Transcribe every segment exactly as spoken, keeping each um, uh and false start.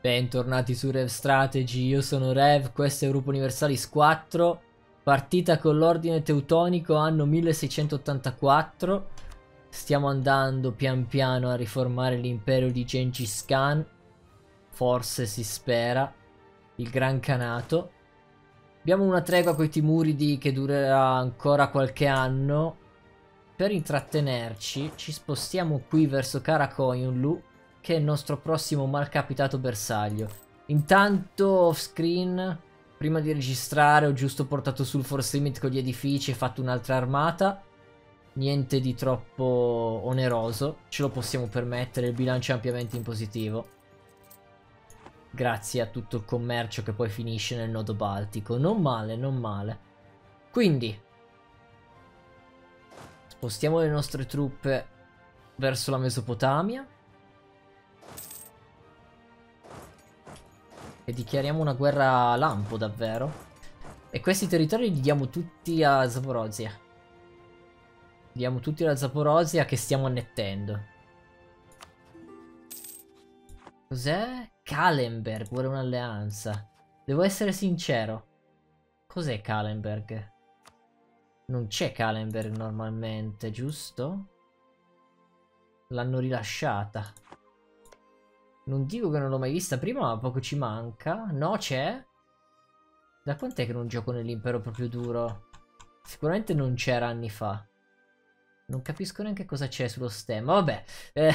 Bentornati su Rev Strategy, io sono Rev, questa è Europa Universalis quattro, partita con l'ordine teutonico anno milleseicentottantaquattro. Stiamo andando pian piano a riformare l'impero di Gengis Khan, forse si spera, il Gran Canato. Abbiamo una tregua coi Timuridi che durerà ancora qualche anno. Per intrattenerci ci spostiamo qui verso Karakoyunlu, che è il nostro prossimo malcapitato bersaglio. Intanto off screen, prima di registrare, ho giusto portato sul force limit con gli edifici e fatto un'altra armata. Niente di troppo oneroso, ce lo possiamo permettere, il bilancio è ampiamente in positivo grazie a tutto il commercio che poi finisce nel nodo baltico. Non male, non male. Quindi spostiamo le nostre truppe verso la Mesopotamia e dichiariamo una guerra lampo davvero, e questi territori li diamo tutti a Zaporozhia. Li diamo tutti alla Zaporozhia che stiamo annettendo. Cos'è? Kallenberg vuole un'alleanza. Devo essere sincero, cos'è Kallenberg? Non c'è Kallenberg normalmente, giusto? L'hanno rilasciata. Non dico che non l'ho mai vista prima, ma poco ci manca. No, c'è? Da quant'è che non gioco nell'impero proprio duro? Sicuramente non c'era anni fa. Non capisco neanche cosa c'è sullo stemma. Vabbè, eh,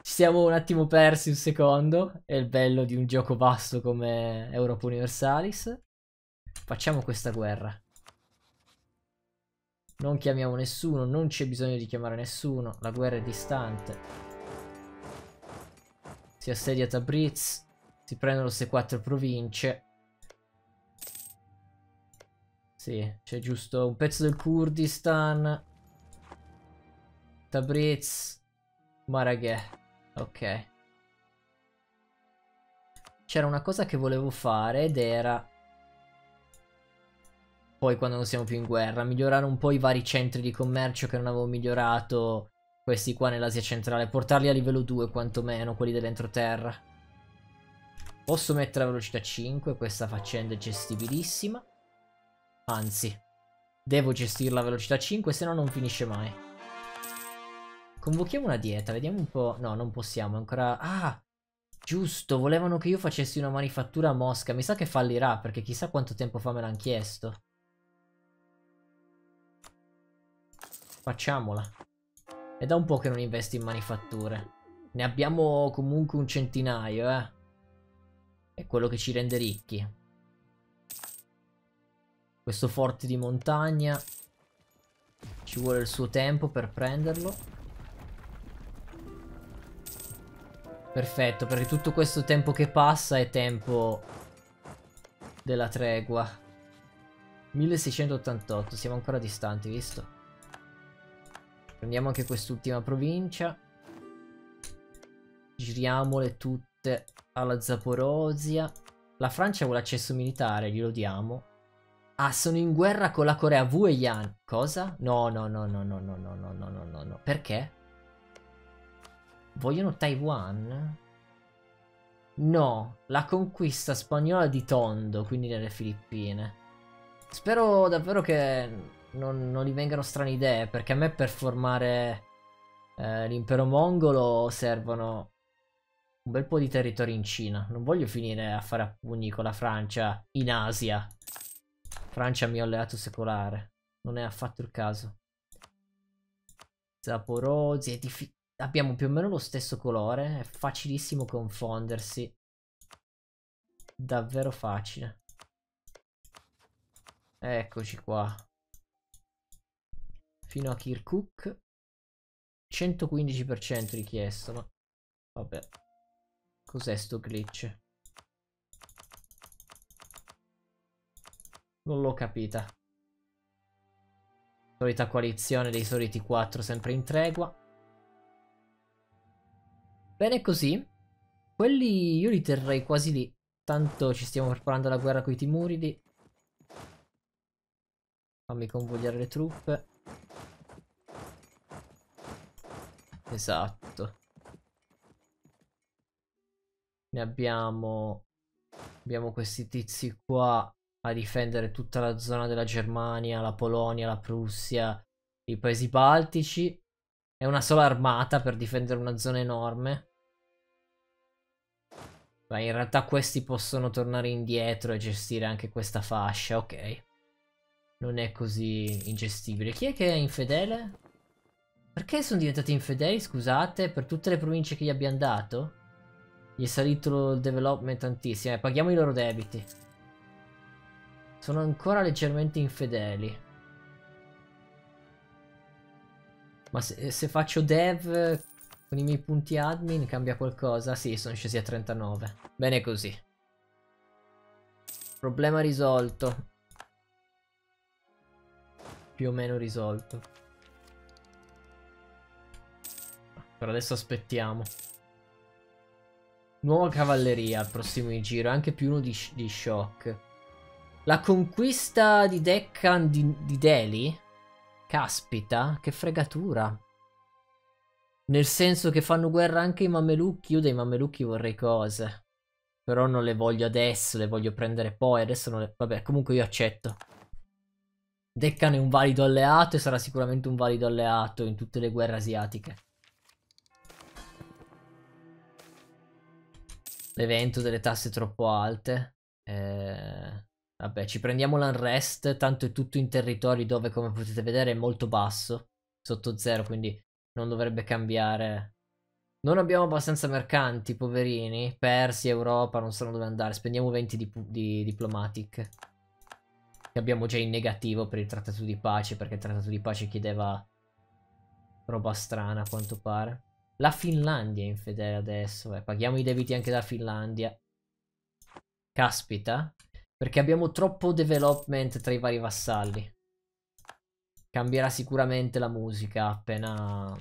ci siamo un attimo persi un secondo. È il bello di un gioco vasto come Europa Universalis. Facciamo questa guerra. Non chiamiamo nessuno, non c'è bisogno di chiamare nessuno. La guerra è distante. Si assedia Tabriz, si prendono queste quattro province. Sì, c'è giusto un pezzo del Kurdistan. Tabriz, Maraghe, ok. C'era una cosa che volevo fare ed era, poi quando non siamo più in guerra, migliorare un po' i vari centri di commercio che non avevo migliorato. Questi qua nell'Asia centrale, portarli a livello due quantomeno, quelli dell'entroterra. Posso mettere la velocità cinque, questa faccenda è gestibilissima. Anzi, devo gestirla a velocità cinque, se no non finisce mai. Convochiamo una dieta, vediamo un po'. No, non possiamo ancora. Ah, giusto, volevano che io facessi una manifattura a Mosca. Mi sa che fallirà, perché chissà quanto tempo fa me l'hanno chiesto. Facciamola. È da un po' che non investi in manifatture. Ne abbiamo comunque un centinaio, eh. È quello che ci rende ricchi. Questo forte di montagna ci vuole il suo tempo per prenderlo. Perfetto, perché tutto questo tempo che passa è tempo della tregua. milleseicentoottantotto, siamo ancora distanti, visto? Prendiamo anche quest'ultima provincia. Giriamole tutte alla Zaporozhia. La Francia vuole accesso militare, glielo diamo. Ah, sono in guerra con la Corea. Wu e Yan. Cosa? No, no, no, no, no, no, no, no, no, no, no. Perché? Vogliono Taiwan? No, la conquista spagnola di Tondo, quindi nelle Filippine. Spero davvero che Non, non gli vengano strane idee, perché a me per formare eh, l'impero mongolo servono un bel po' di territori in Cina. Non voglio finire a fare a pugni con la Francia in Asia. Francia mio alleato secolare, non è affatto il caso. Zaporozhia, abbiamo più o meno lo stesso colore, è facilissimo confondersi, davvero facile. Eccoci qua. Fino a Kirkuk, centoquindici per cento richiesto, ma vabbè, cos'è sto glitch? Non l'ho capita. Solita coalizione dei soliti quattro sempre in tregua. Bene così, quelli io li terrei quasi lì, tanto ci stiamo preparando alla guerra coi Timuridi. Fammi convogliare le truppe. Esatto. Ne abbiamo... Abbiamo questi tizi qua a difendere tutta la zona della Germania, la Polonia, la Prussia, i paesi baltici. È una sola armata per difendere una zona enorme. Ma in realtà questi possono tornare indietro e gestire anche questa fascia, ok. Non è così ingestibile. Chi è che è infedele? Perché sono diventati infedeli, scusate? Per tutte le province che gli abbiamo dato? Gli è salito il development tantissimo. Eh, paghiamo i loro debiti. Sono ancora leggermente infedeli. Ma se, se faccio dev con i miei punti admin cambia qualcosa? Sì, sono scesi a trentanove. Bene così. Problema risolto. Più o meno risolto. Per adesso aspettiamo. Nuova cavalleria al prossimo giro, anche più uno di, di shock. La conquista di Deccan di, di Delhi? Caspita, che fregatura. Nel senso che fanno guerra anche i Mamelucchi. Io dei Mamelucchi vorrei cose. Però non le voglio adesso, le voglio prendere poi. Adesso non le... Vabbè, comunque io accetto. Deccan è un valido alleato e sarà sicuramente un valido alleato in tutte le guerre asiatiche. L'evento delle tasse troppo alte. Eh, vabbè, ci prendiamo l'unrest, tanto è tutto in territori dove, come potete vedere, è molto basso, sotto zero, quindi non dovrebbe cambiare. Non abbiamo abbastanza mercanti, poverini. Persia, Europa, non sanno dove andare. Spendiamo venti di, di diplomatic, che abbiamo già in negativo per il trattato di pace, perché il trattato di pace chiedeva roba strana, a quanto pare. La Finlandia è infedele adesso, eh. Paghiamo i debiti anche da Finlandia. Caspita. Perché abbiamo troppo development tra i vari vassalli. Cambierà sicuramente la musica appena...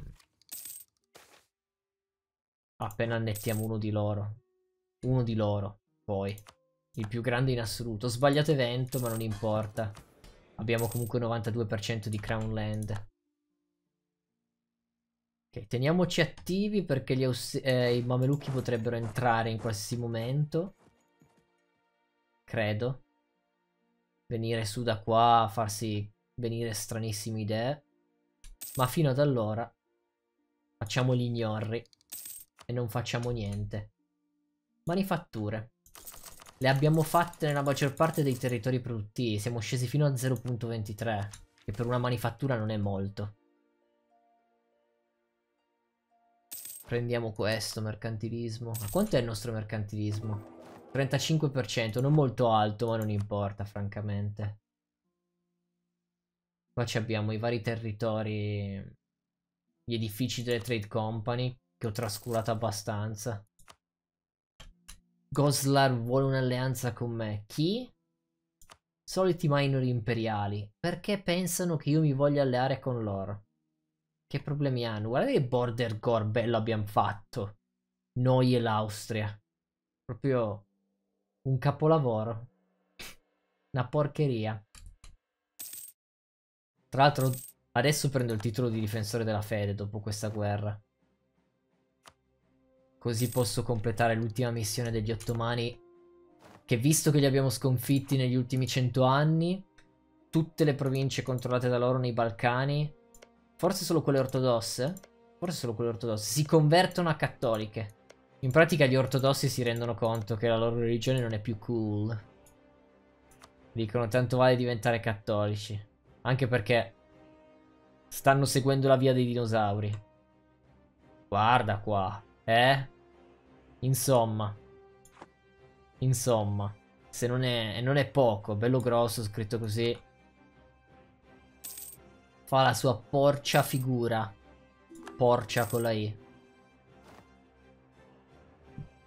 Appena annettiamo uno di loro. Uno di loro, poi. Il più grande in assoluto. Ho sbagliato evento, ma non importa. Abbiamo comunque il novantadue per cento di Crown Land. Ok, teniamoci attivi perché gli eh, i Mamelucchi potrebbero entrare in qualsiasi momento. Credo. Venire su da qua, farsi venire stranissime idee. Ma fino ad allora facciamo gli ignorri e non facciamo niente. Manifatture. Le abbiamo fatte nella maggior parte dei territori produttivi. Siamo scesi fino a zero virgola ventitré, che per una manifattura non è molto. Prendiamo questo, mercantilismo. Ma quanto è il nostro mercantilismo? trentacinque per cento, non molto alto, ma non importa, francamente. Qua abbiamo i vari territori, gli edifici delle trade company, che ho trascurato abbastanza. Goslar vuole un'alleanza con me. Chi? Soliti minori imperiali. Perché pensano che io mi voglia alleare con loro? Che problemi hanno? Guardate che border gore bello abbiamo fatto. Noi e l'Austria. Proprio un capolavoro. Una porcheria. Tra l'altro adesso prendo il titolo di difensore della fede dopo questa guerra. Così posso completare l'ultima missione degli Ottomani. Che visto che li abbiamo sconfitti negli ultimi cento anni. Tutte le province controllate da loro nei Balcani. Forse solo quelle ortodosse? Forse solo quelle ortodosse. Si convertono a cattoliche. In pratica gli ortodossi si rendono conto che la loro religione non è più cool. Dicono tanto vale diventare cattolici. Anche perché stanno seguendo la via dei dinosauri. Guarda qua. Eh? Insomma. Insomma. Se non è, non è poco. Bello grosso, scritto così. Fa la sua porcia figura. Porcia con la I.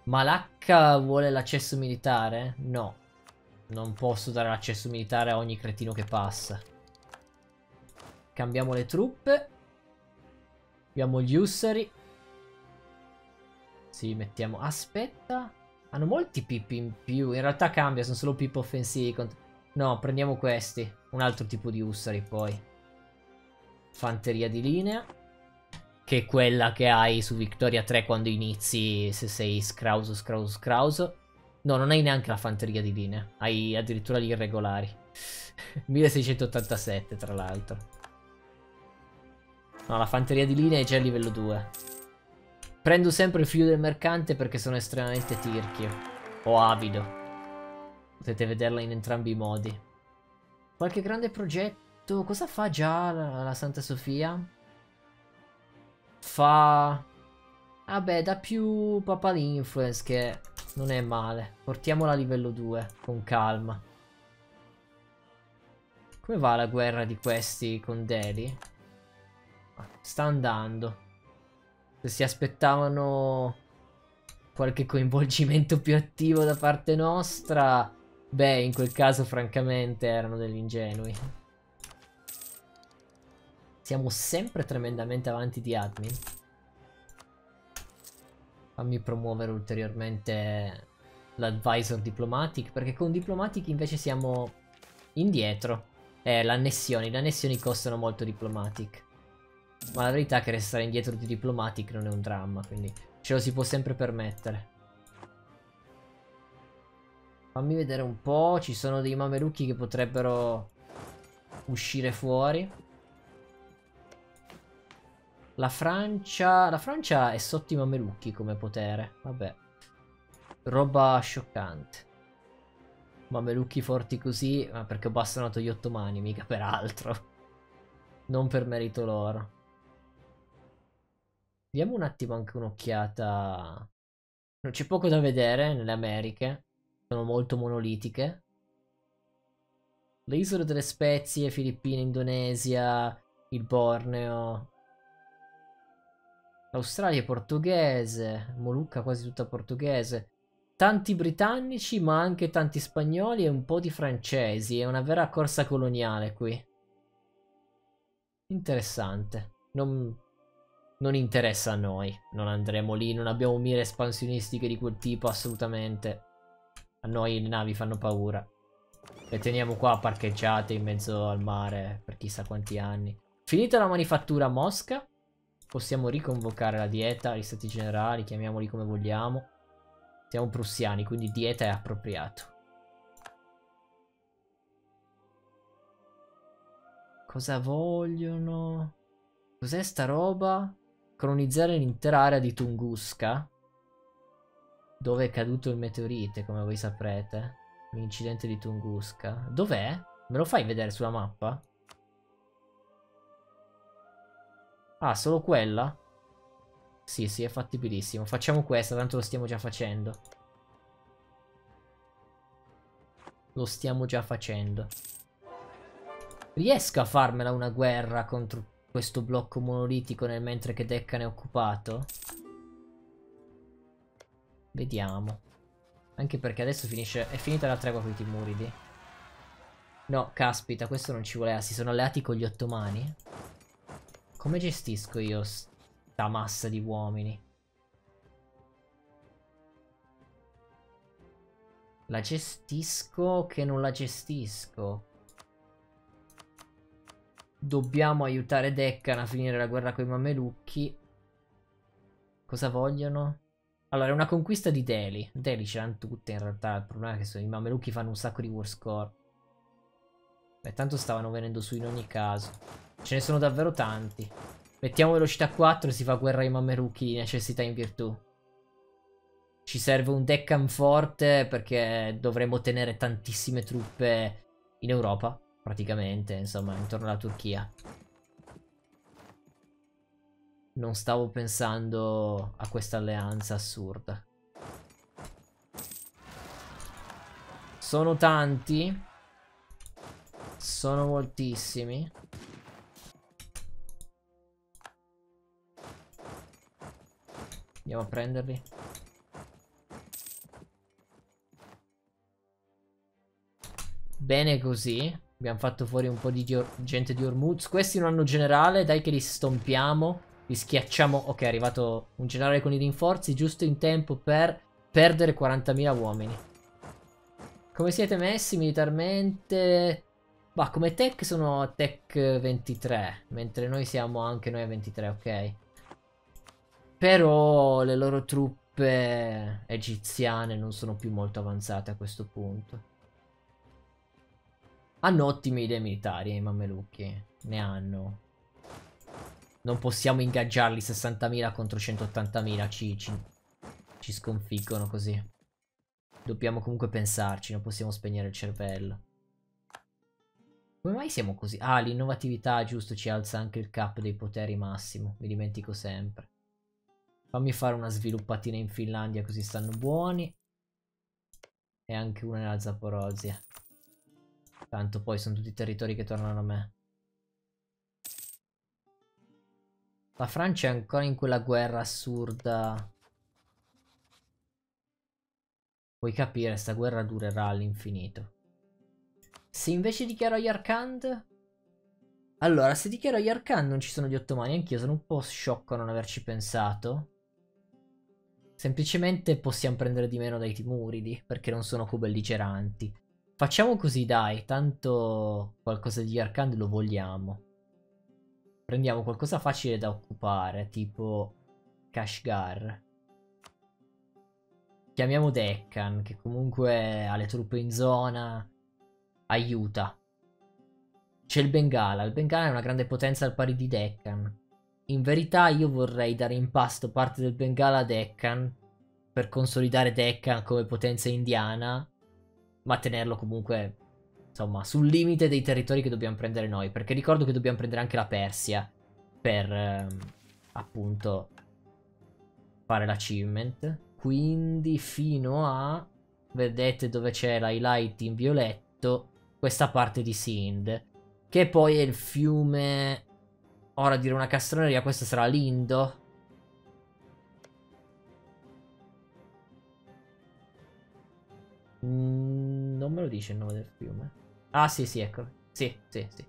Malacca vuole l'accesso militare? No. Non posso dare l'accesso militare a ogni cretino che passa. Cambiamo le truppe. Abbiamo gli Ussari. Sì, mettiamo... Aspetta. Hanno molti pippi in più. In realtà cambia, sono solo pippi offensivi. No, prendiamo questi. Un altro tipo di Ussari poi. Fanteria di linea. che è quella che hai su Victoria tre quando inizi, se sei scrauso, scrauso, scrauso. No, non hai neanche la fanteria di linea, hai addirittura gli irregolari. milleseicentottantasette, tra l'altro. No, la fanteria di linea è già a livello due. Prendo sempre il figlio del mercante perché sono estremamente tirchio. O avido. Potete vederla in entrambi i modi. Qualche grande progetto... Cosa fa già la, la Santa Sofia? Fa... Vabbè, dà più papal influence che... Non è male. Portiamola a livello due, con calma. Come va la guerra di questi con Delhi? Sta andando. Se si aspettavano qualche coinvolgimento più attivo da parte nostra, beh, in quel caso francamente erano degli ingenui. Siamo sempre tremendamente avanti di admin. Fammi promuovere ulteriormente l'advisor diplomatic, perché con diplomatic invece siamo indietro. Eh, l'annessione, le annessioni costano molto diplomatic. Ma la verità è che restare indietro di diplomatic non è un dramma, quindi ce lo si può sempre permettere. Fammi vedere un po', ci sono dei mamelucchi che potrebbero uscire fuori. La Francia... La Francia è sotto i mamelucchi come potere, vabbè. Roba scioccante. Mamelucchi forti così, ma perché ho bastonato gli ottomani, mica per altro. Non per merito loro. Diamo un attimo anche un'occhiata. C'è poco da vedere nelle Americhe. Sono molto monolitiche. Le isole delle Spezie, Filippine, Indonesia, il Borneo. L'Australia è portoghese. Molucca quasi tutta portoghese. Tanti britannici ma anche tanti spagnoli e un po' di francesi. È una vera corsa coloniale qui. Interessante. Non... Non interessa a noi, non andremo lì, non abbiamo mire espansionistiche di quel tipo, assolutamente. A noi le navi fanno paura. Le teniamo qua parcheggiate in mezzo al mare per chissà quanti anni. Finita la manifattura a Mosca, possiamo riconvocare la dieta, gli stati generali, chiamiamoli come vogliamo. Siamo prussiani, quindi dieta è appropriato. Cosa vogliono? Cos'è sta roba? Colonizzare l'intera area di Tunguska, dove è caduto il meteorite, come voi saprete. L'incidente di Tunguska. Dov'è? Me lo fai vedere sulla mappa? Ah, solo quella? Sì, sì, è fattibilissimo. Facciamo questa, tanto lo stiamo già facendo. Lo stiamo già facendo. Riesco a farmela una guerra contro questo blocco monolitico nel mentre che Deccan è occupato? Vediamo. Anche perché adesso finisce... È finita la tregua con i Timuridi. No, caspita, questo non ci voleva. Si sono alleati con gli ottomani. Come gestisco io sta massa di uomini? La gestisco che non la gestisco. Dobbiamo aiutare Deccan a finire la guerra con i mamelucchi. Cosa vogliono? Allora, è una conquista di Delhi. Delhi ce l'hanno tutte in realtà. Il problema è che i mamelucchi fanno un sacco di war score. Beh, tanto stavano venendo su in ogni caso. Ce ne sono davvero tanti. Mettiamo velocità quattro e si fa guerra ai mamelucchi di necessità in virtù. Ci serve un Deccan forte perché dovremo tenere tantissime truppe in Europa. Praticamente, insomma, intorno alla Turchia. Non stavo pensando a questa alleanza assurda. Sono tanti. Sono moltissimi. Andiamo a prenderli. Bene così. Abbiamo fatto fuori un po' di gente di Ormuz. Questi non hanno generale. Dai che li stompiamo. Li schiacciamo. Ok, è arrivato un generale con i rinforzi. Giusto in tempo per perdere quarantamila uomini. Come siete messi militarmente? Bah, come tech sono a tech ventitré. Mentre noi siamo anche noi a ventitré, ok. Però le loro truppe egiziane non sono più molto avanzate a questo punto. Hanno ottime idee militari i Mamelucchi. Ne hanno. Non possiamo ingaggiarli sessantamila contro centottantamila. Ci, ci, ci sconfiggono così. Dobbiamo comunque pensarci. Non possiamo spegnere il cervello. Come mai siamo così? Ah, l'innovatività, giusto, ci alza anche il cap dei poteri massimo. Mi dimentico sempre. Fammi fare una sviluppatina in Finlandia così stanno buoni. E anche una nella Zaporozhia. Tanto poi sono tutti territori che tornano a me. La Francia è ancora in quella guerra assurda. Puoi capire, sta guerra durerà all'infinito. Se invece dichiaro Yarkand... Allora, se dichiaro Yarkand non ci sono gli ottomani. Anch'io sono un po' sciocco a non averci pensato. Semplicemente possiamo prendere di meno dai Timuridi, perché non sono co-belligeranti. Facciamo così, dai. Tanto qualcosa di Yarkand lo vogliamo. Prendiamo qualcosa facile da occupare, tipo Kashgar. Chiamiamo Deccan, che comunque ha le truppe in zona. Aiuta. C'è il Bengala. Il Bengala è una grande potenza al pari di Deccan. In verità io vorrei dare in pasto parte del Bengala a Deccan per consolidare Deccan come potenza indiana, ma tenerlo comunque, insomma, sul limite dei territori che dobbiamo prendere noi, perché ricordo che dobbiamo prendere anche la Persia per ehm, appunto fare l'achievement. Quindi fino a, vedete dove c'è l'highlight in violetto, questa parte di Sind, che poi è il fiume. Ora dire una castroneria, questo sarà l'Indo. Mm, non me lo dice il nome del fiume. Ah sì sì, eccolo. Sì sì sì.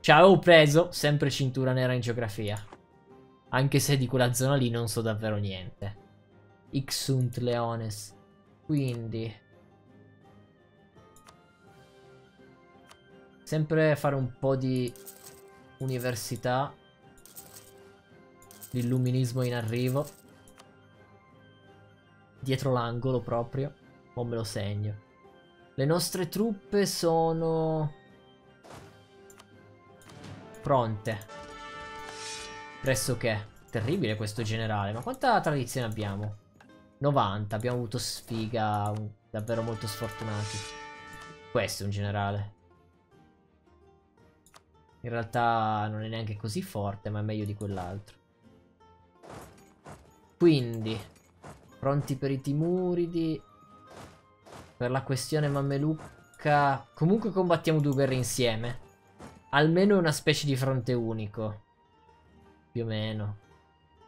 Ci avevo preso sempre cintura nera in geografia, anche se di quella zona lì non so davvero niente. Ixunt leones. Quindi sempre fare un po' di università. L'illuminismo in arrivo. Dietro l'angolo proprio. O me lo segno. Le nostre truppe sono pronte. Pressoché. Terribile questo generale. Ma quanta tradizione abbiamo? novanta. Abbiamo avuto sfiga. Davvero molto sfortunati. Questo è un generale. In realtà non è neanche così forte, ma è meglio di quell'altro. Quindi, pronti per i Timuridi. Per la questione mamelucca. Comunque combattiamo due guerre insieme. Almeno una specie di fronte unico. Più o meno.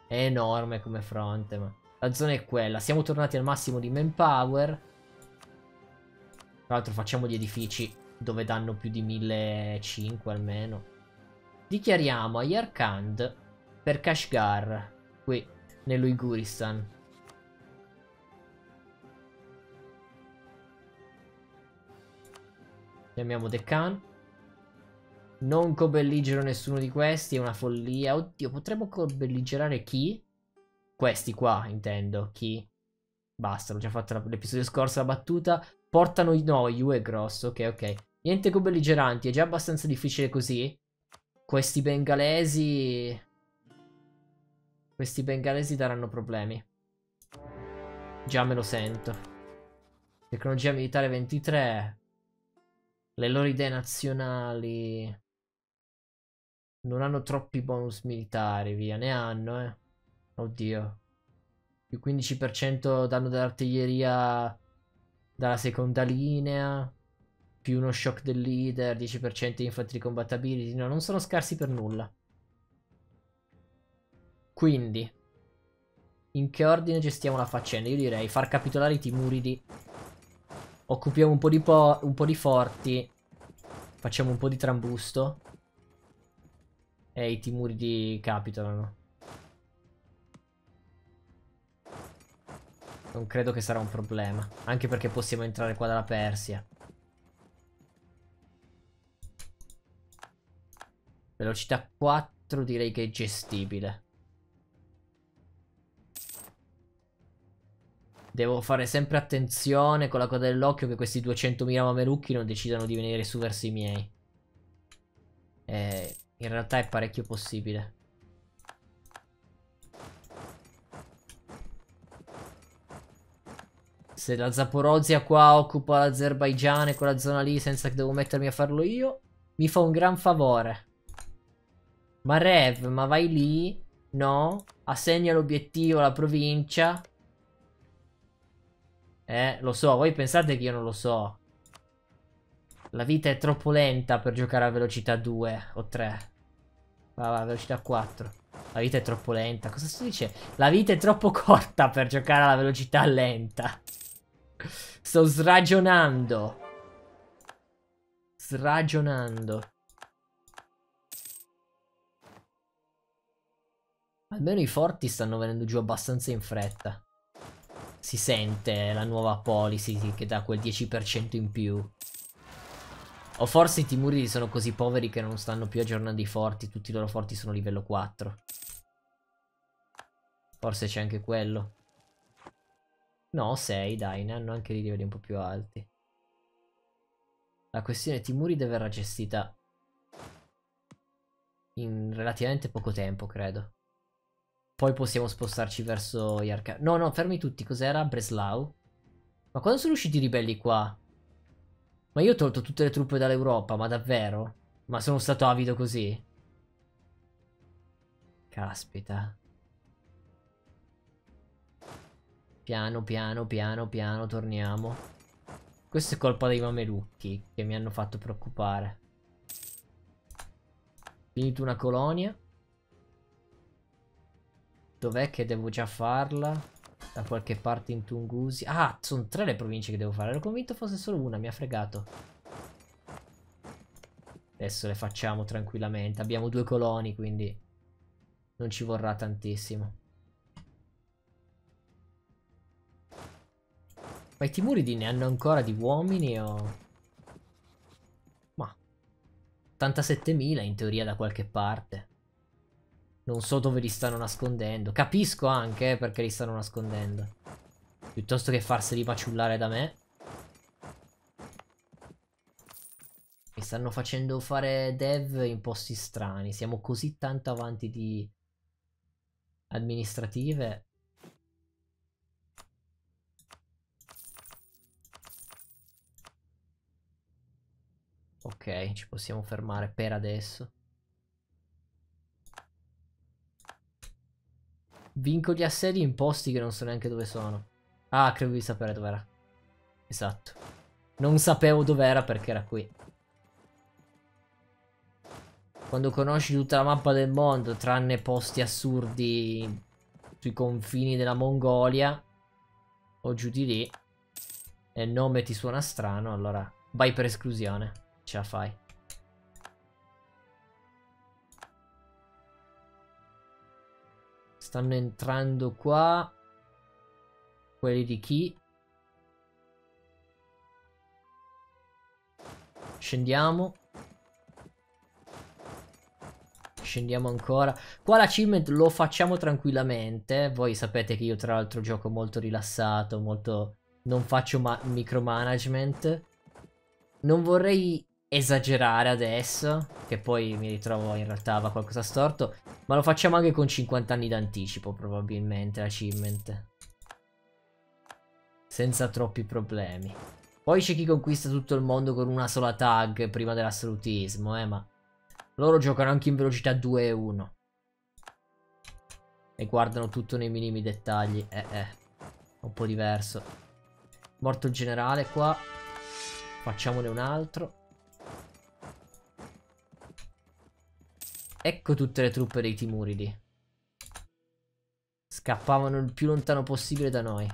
È enorme come fronte, ma la zona è quella. Siamo tornati al massimo di manpower. Tra l'altro facciamo gli edifici dove danno più di millecinquecento almeno. Dichiariamo a Yarkand per Kashgar, qui nell'Uiguristan. Chiamiamo Deccan. Non co-belligero nessuno di questi, è una follia. Oddio, potremmo co-belligerare chi? Questi qua, intendo. Chi? Basta, l'ho già fatto l'episodio scorso, la battuta. Portano i... No, Yu è grosso, ok, ok. Niente co-belligeranti, è già abbastanza difficile così. Questi bengalesi... Questi bengalesi daranno problemi. Già me lo sento. Tecnologia militare ventitré. Le loro idee nazionali... Non hanno troppi bonus militari, via. Ne hanno, eh. Oddio. Più quindici per cento danno dall'artiglieria... Dalla seconda linea... Più uno shock del leader, dieci per cento infantry combattability. No, non sono scarsi per nulla. Quindi, in che ordine gestiamo la faccenda? Io direi far capitolare i Timuridi. Occupiamo un po' di, po un po' di forti. Facciamo un po' di trambusto. E i Timuridi capitolano. Non credo che sarà un problema. Anche perché possiamo entrare qua dalla Persia. Velocità quattro direi che è gestibile. Devo fare sempre attenzione con la coda dell'occhio che questi duecentomila mamelucchi non decidano di venire su verso i miei. Eh, in realtà è parecchio possibile. Se la Zaporozhia qua occupa l'Azerbaigian e quella zona lì senza che devo mettermi a farlo io, mi fa un gran favore. Ma Rev, ma vai lì? No? Assegna l'obiettivo alla provincia? Eh, lo so, voi pensate che io non lo so. La vita è troppo lenta per giocare a velocità due o tre. Va, va, velocità quattro. La vita è troppo lenta. Cosa si dice? La vita è troppo corta per giocare alla velocità lenta. Sto sragionando. Sragionando. Almeno i forti stanno venendo giù abbastanza in fretta. Si sente la nuova policy che dà quel dieci per cento in più. O forse i timuridi sono così poveri che non stanno più aggiornando i forti. Tutti i loro forti sono livello quattro. Forse c'è anche quello. No, sei, dai, ne hanno anche dei livelli un po' più alti. La questione timuride verrà gestita in relativamente poco tempo, credo. Poi possiamo spostarci verso Yarkand. No, no, fermi tutti. Cos'era? Breslau? Ma quando sono usciti i ribelli qua? Ma io ho tolto tutte le truppe dall'Europa, ma davvero? Ma sono stato avido così? Caspita. Piano, piano, piano, piano, torniamo. Questa è colpa dei mamelucchi che mi hanno fatto preoccupare. Finito una colonia. Dov'è che devo già farla? Da qualche parte in Tungusia. Ah, sono tre le province che devo fare. Ero convinto fosse solo una, mi ha fregato. Adesso le facciamo tranquillamente. Abbiamo due coloni, quindi non ci vorrà tantissimo. Ma i timuridi ne hanno ancora di uomini o... Ma ottantasettemila in teoria da qualche parte. Non so dove li stanno nascondendo. Capisco anche perché li stanno nascondendo. Piuttosto che farseli maciullare da me. Mi stanno facendo fare dev in posti strani. Siamo così tanto avanti di amministrative. Ok, ci possiamo fermare per adesso. Vinco gli assedi in posti che non so neanche dove sono. Ah, credo di sapere dov'era. Esatto. Non sapevo dov'era perché era qui. Quando conosci tutta la mappa del mondo, tranne posti assurdi sui confini della Mongolia o giù di lì, e il nome ti suona strano, allora vai per esclusione. Ce la fai. Stanno entrando qua. Quelli di chi? Scendiamo. Scendiamo ancora. Qua l'achievement lo facciamo tranquillamente. Voi sapete che io tra l'altro gioco molto rilassato, molto... non faccio micromanagement. Non vorrei esagerare adesso, che poi mi ritrovo in realtà va qualcosa storto. Ma lo facciamo anche con cinquanta anni d'anticipo probabilmente l'achievement, senza troppi problemi. Poi c'è chi conquista tutto il mondo con una sola tag prima dell'assolutismo, eh, ma loro giocano anche in velocità due e uno e guardano tutto nei minimi dettagli. Eh eh un po' diverso. Morto il generale qua. Facciamone un altro. Ecco tutte le truppe dei timuridi. Scappavano il più lontano possibile da noi.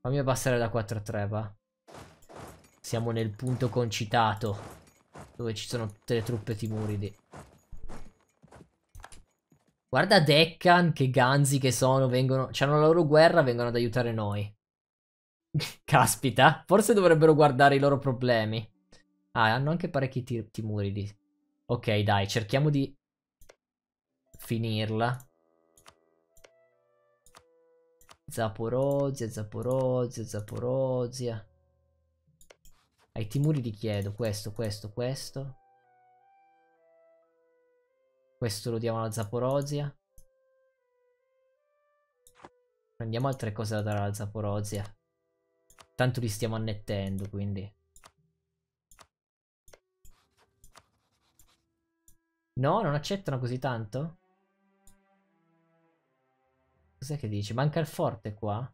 Fammi abbassare da quattro a tre, va. Siamo nel punto concitato, dove ci sono tutte le truppe timuridi. Guarda Deccan, che ganzi che sono. Vengono, c'hanno la loro guerra, vengono ad aiutare noi. Caspita, forse dovrebbero guardare i loro problemi. Ah, hanno anche parecchi ti timuridi. Ok, dai, cerchiamo di finirla. Zaporozhia, Zaporozhia, Zaporozhia. Ai Timuridi chiedo questo, questo, questo. Questo lo diamo alla Zaporozhia. Prendiamo altre cose da dare alla Zaporozhia. Tanto li stiamo annettendo, quindi. No, non accettano così tanto? Cos'è che dici? Manca il forte qua?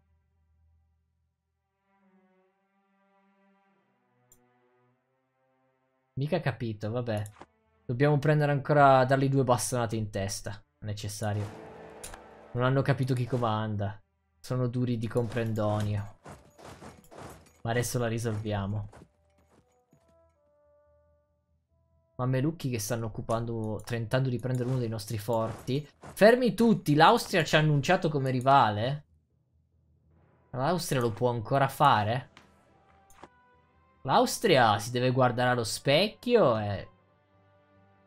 Mica capito, vabbè. Dobbiamo prendere ancora, dargli due bastonate in testa. Necessario. Non hanno capito chi comanda. Sono duri di comprendonio. Ma adesso la risolviamo. Mamelucchi che stanno occupando, tentando di prendere uno dei nostri forti. Fermi tutti, l'Austria ci ha annunciato come rivale. L'Austria lo può ancora fare? L'Austria si deve guardare allo specchio e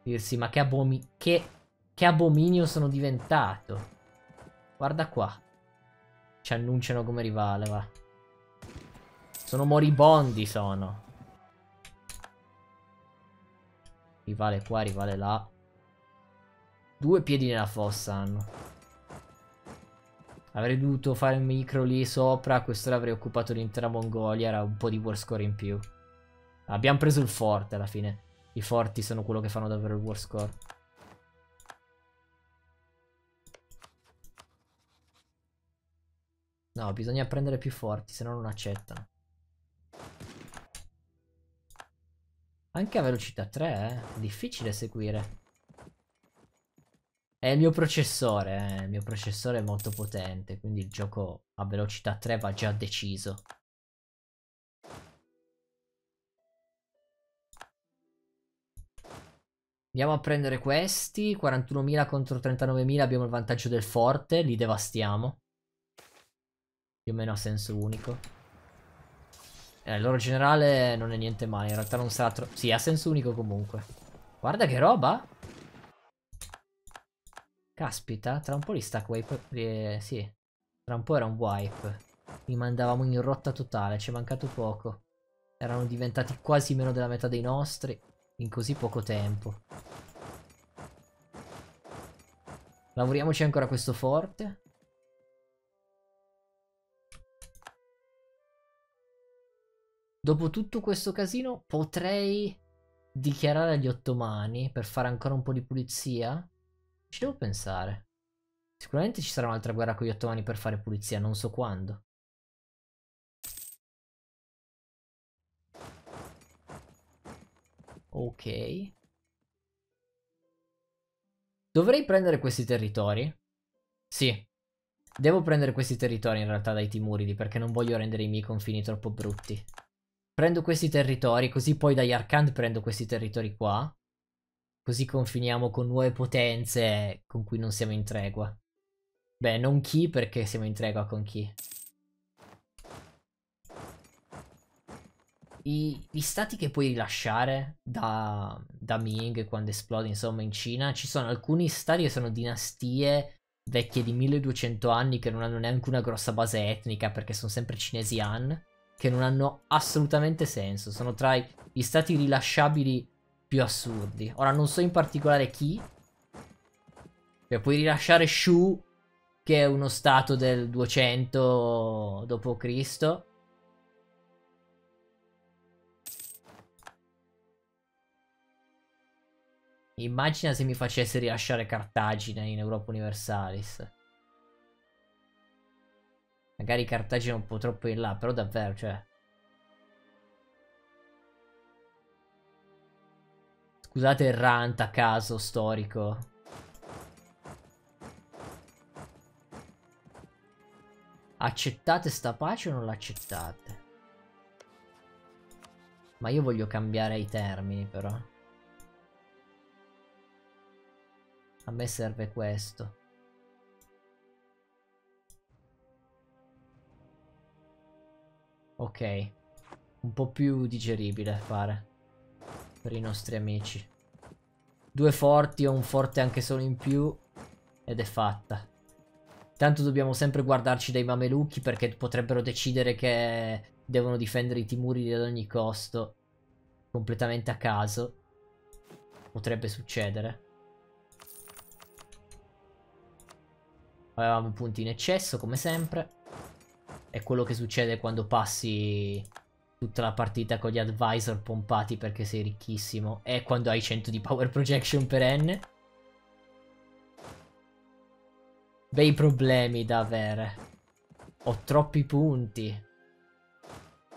dirsi: ma che, abomi che, che abominio sono diventato. Guarda qua, ci annunciano come rivale, va. Sono moribondi, sono. Rivale qua, rivale là. Due piedi nella fossa hanno. Avrei dovuto fare il micro lì sopra. Questo l'avrei occupato l'intera Mongolia. Era un po' di war score in più. Abbiamo preso il forte alla fine. I forti sono quello che fanno davvero il war score. No, bisogna prendere più forti, se no non accettano. Anche a velocità tre, eh? Difficile seguire. È il mio processore, eh? Il mio processore è molto potente, quindi il gioco a velocità tre va già deciso. Andiamo a prendere questi, quarantunomila contro trentanovemila, abbiamo il vantaggio del forte, li devastiamo. Più o meno a senso unico. Eh, il loro generale non è niente male. In realtà non sarà troppo... Sì, ha senso unico comunque. Guarda che roba. Caspita, tra un po' li stack wipe... Eh, sì. Tra un po' era un wipe. Li mandavamo in rotta totale. Ci è mancato poco. Erano diventati quasi meno della metà dei nostri in così poco tempo. Lavoriamoci ancora questo forte. Dopo tutto questo casino potrei dichiarare agli ottomani per fare ancora un po' di pulizia. Ci devo pensare. Sicuramente ci sarà un'altra guerra con gli ottomani per fare pulizia, non so quando. Ok. Dovrei prendere questi territori? Sì. Devo prendere questi territori in realtà dai Timuridi perché non voglio rendere i miei confini troppo brutti. Prendo questi territori, così poi da Yarkand prendo questi territori qua. Così confiniamo con nuove potenze con cui non siamo in tregua. Beh, non chi, perché siamo in tregua con chi. I, gli stati che puoi rilasciare da, da Ming quando esplode, insomma, in Cina, ci sono alcuni stati che sono dinastie vecchie di milleduecento anni che non hanno neanche una grossa base etnica perché sono sempre cinesi Han. Che non hanno assolutamente senso. Sono tra gli stati rilasciabili più assurdi. Ora non so in particolare chi. Beh, puoi rilasciare Shu, che è uno stato del duecento dopo Cristo. Immagina se mi facesse rilasciare Cartagine in Europa Universalis. Magari Cartagine un po' troppo in là, però davvero, cioè... Scusate il rant a caso storico. Accettate sta pace o non l'accettate? Ma io voglio cambiare i termini, però. A me serve questo. Ok, un po' più digeribile fare per i nostri amici. Due forti o un forte anche solo in più ed è fatta. Tanto dobbiamo sempre guardarci dai Mamelucchi, perché potrebbero decidere che devono difendere i Timuridi ad ogni costo, completamente a caso. Potrebbe succedere. Avevamo punti in eccesso, come sempre. È quello che succede quando passi tutta la partita con gli advisor pompati perché sei ricchissimo, e quando hai cento di power projection perenne. Bei problemi da avere. Ho troppi punti. Ho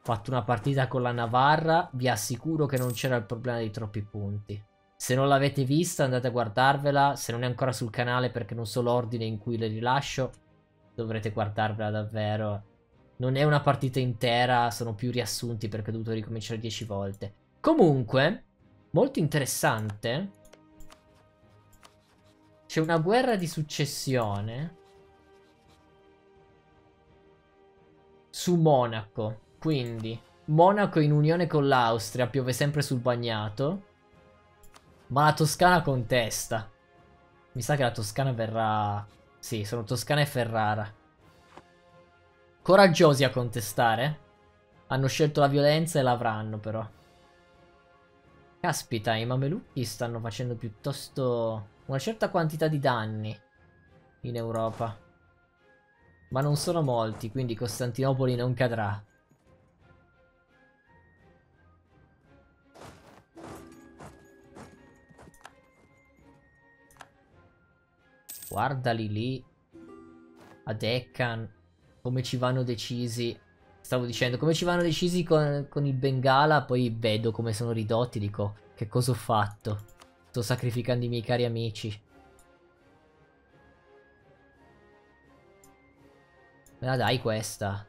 fatto una partita con la Navarra, vi assicuro che non c'era il problema dei troppi punti. Se non l'avete vista andate a guardarvela, se non è ancora sul canale perché non so l'ordine in cui le rilascio, dovrete guardarvela davvero. Non è una partita intera, sono più riassunti perché ho dovuto ricominciare dieci volte. Comunque, molto interessante, c'è una guerra di successione su Monaco. Quindi, Monaco in unione con l'Austria, piove sempre sul bagnato, ma la Toscana contesta. Mi sa che la Toscana verrà... Sì, sono Toscana e Ferrara. Coraggiosi a contestare. Hanno scelto la violenza e l'avranno, però. Caspita, i Mamelucchi stanno facendo piuttosto una certa quantità di danni in Europa. Ma non sono molti, quindi Costantinopoli non cadrà. Guardali lì, a Deccan, come ci vanno decisi, stavo dicendo, come ci vanno decisi con, con il Bengala, poi vedo come sono ridotti, dico, che cosa ho fatto? Sto sacrificando i miei cari amici. Me la dai questa?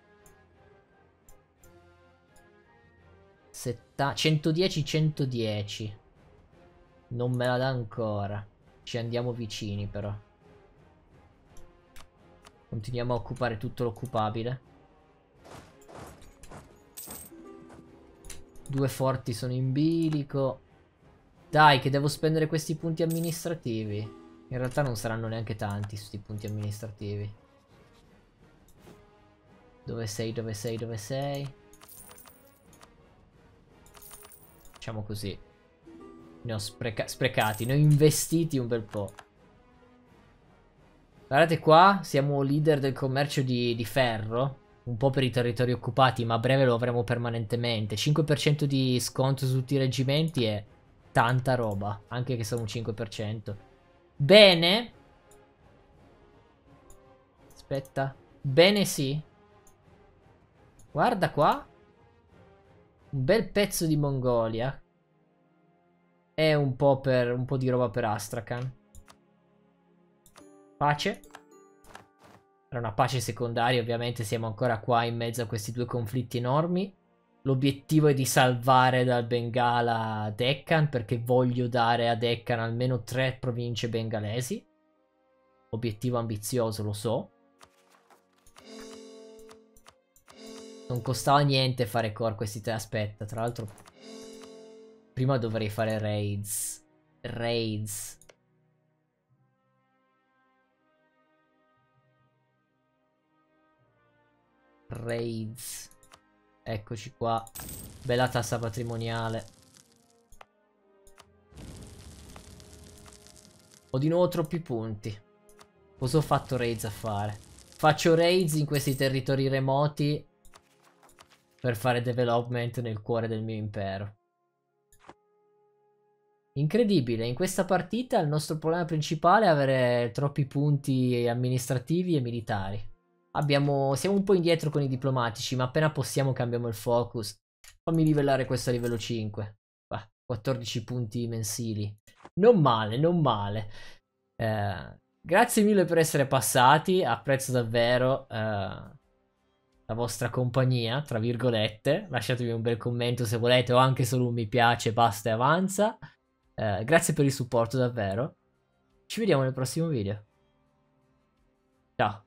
centodieci centodieci. Non me la dà ancora, ci andiamo vicini però. Continuiamo a occupare tutto l'occupabile. Due forti sono in bilico. Dai, che devo spendere questi punti amministrativi. In realtà non saranno neanche tanti questi punti amministrativi. Dove sei, dove sei, dove sei? Facciamo così. Ne ho spreca- sprecati, ne ho investiti un bel po'. Guardate qua, siamo leader del commercio di, di ferro, un po' per i territori occupati, ma a breve lo avremo permanentemente. cinque per cento di sconto su tutti i reggimenti è tanta roba, anche che sono un cinque per cento. Bene. Aspetta. Bene sì. Guarda qua. Un bel pezzo di Mongolia. E un po' per, un po' di roba per Astrakhan. Pace. Era una pace secondaria, ovviamente siamo ancora qua in mezzo a questi due conflitti enormi. L'obiettivo è di salvare dal Bengala Deccan, perché voglio dare a Deccan almeno tre province bengalesi. Obiettivo ambizioso, lo so. Non costava niente fare core questi tre. Aspetta, tra l'altro prima dovrei fare raids. Raids. Raids. Eccoci qua. Bella tassa patrimoniale. Ho di nuovo troppi punti. Cosa ho fatto raids a fare? Faccio raids in questi territori remoti per fare development nel cuore del mio impero. Incredibile. In questa partita il nostro problema principale è avere troppi punti amministrativi e militari. Abbiamo, siamo un po' indietro con i diplomatici, ma appena possiamo cambiamo il focus. Fammi livellare questo a livello cinque. Bah, quattordici punti mensili. Non male, non male. Eh, grazie mille per essere passati, apprezzo davvero eh, la vostra compagnia, tra virgolette. Lasciatemi un bel commento se volete, o anche solo un mi piace, basta e avanza. Eh, grazie per il supporto davvero. Ci vediamo nel prossimo video. Ciao.